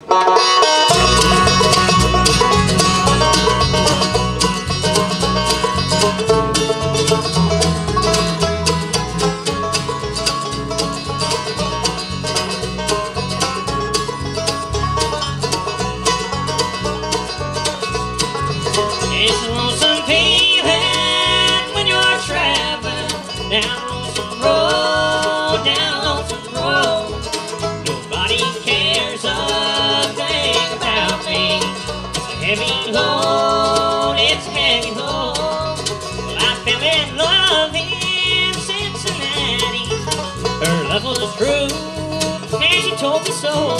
It's a lonesome feeling when you're traveling down lonesome road, nobody cares a thing about me. It's a heavy load, it's a heavy load. Well, I fell in love in Cincinnati, her love was true, and she told me so.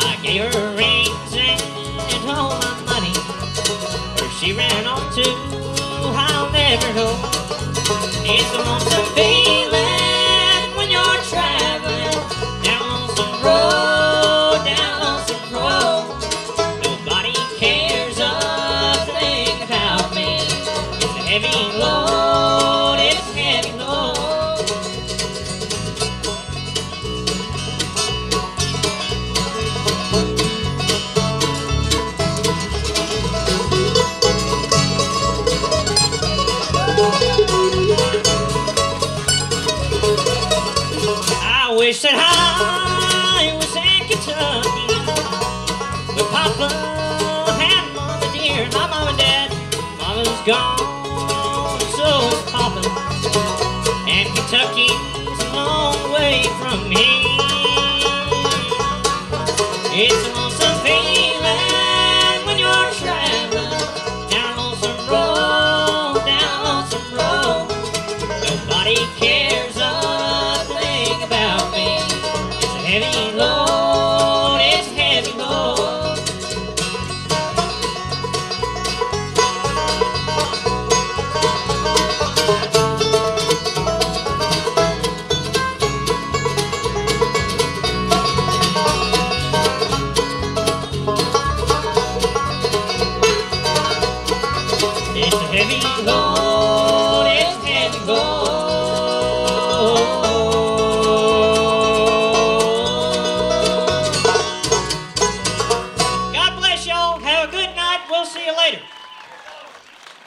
I gave her rings and all my money. She ran on to, I'll never know. It's a lonesome feeling when you're traveling down lonesome road, nobody cares a thing about me. It's a heavy load, it's a heavy load. I wish that I was in Kentucky with Papa and Mama dear, and my Mama and Dad. Mama's gone, so is Papa, and Kentucky's a long way from me. It's a lonesome